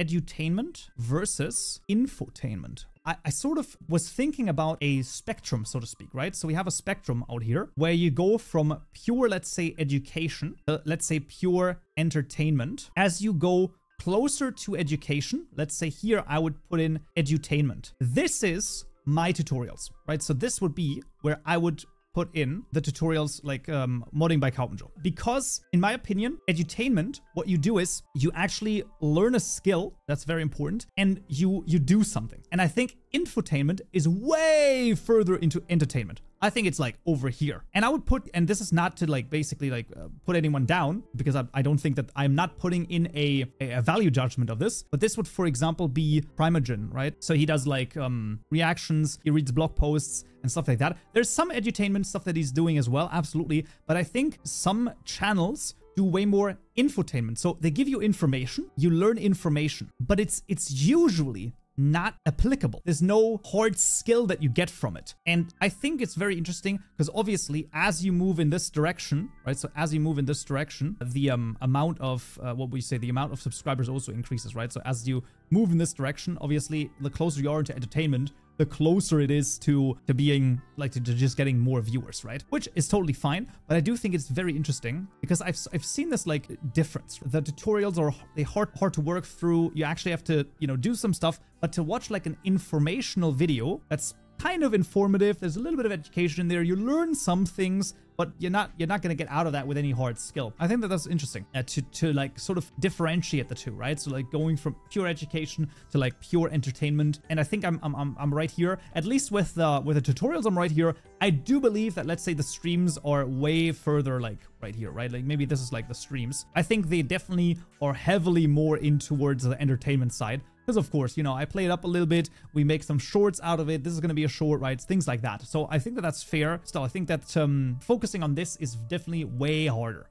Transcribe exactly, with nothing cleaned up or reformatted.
edutainment versus infotainment. I, I sort of was thinking about a spectrum, so to speak, right? So we have a spectrum out here where you go from pure, let's say, education, uh, let's say pure entertainment, as you go closer to education. Let's say here I would put in edutainment. This is my tutorials, right? So this would be where I would put in the tutorials like um, modding by Kaupenjoe. Because in my opinion, edutainment, what you do is you actually learn a skill, that's very important, and you you do something. And I think infotainment is way further into entertainment. I think it's like over here. And I would put, and this is not to like basically like uh, put anyone down, because I, I don't think that I'm not putting in a, a value judgment of this, but this would, for example, be Primogen, right? So he does like um, reactions, he reads blog posts and stuff like that. There's some edutainment stuff that he's doing as well, absolutely. But I think some channels do way more infotainment. So they give you information, you learn information, but it's it's usually not applicable. There's no hard skill that you get from it. And I think it's very interesting because obviously as you move in this direction, right? So as you move in this direction, the um, amount of, uh, what we say, the amount of subscribers also increases, right? So as you move in this direction, obviously the closer you are to entertainment, the closer it is to, to being like to, to just getting more viewers, right? Which is totally fine. But I do think it's very interesting because I've, I've seen this like difference. The tutorials are they hard, hard to work through. You actually have to, you know, do some stuff, but to watch like an informational video that's kind of informative, there's a little bit of education in there. You learn some things, but you're not you're not gonna get out of that with any hard skill. I think that that's interesting uh, to to like sort of differentiate the two, right? So like going from pure education to like pure entertainment, and I think I'm I'm I'm, I'm right here. At least with the with the tutorials, I'm right here. I do believe that let's say the streams are way further like right here, right? Like maybe this is like the streams. I think they definitely are heavily more in towards the entertainment side. Because of course, you know, I play it up a little bit. We make some shorts out of it. This is going to be a short, right? Things like that. So I think that that's fair. Still, I think that um, focusing on this is definitely way harder.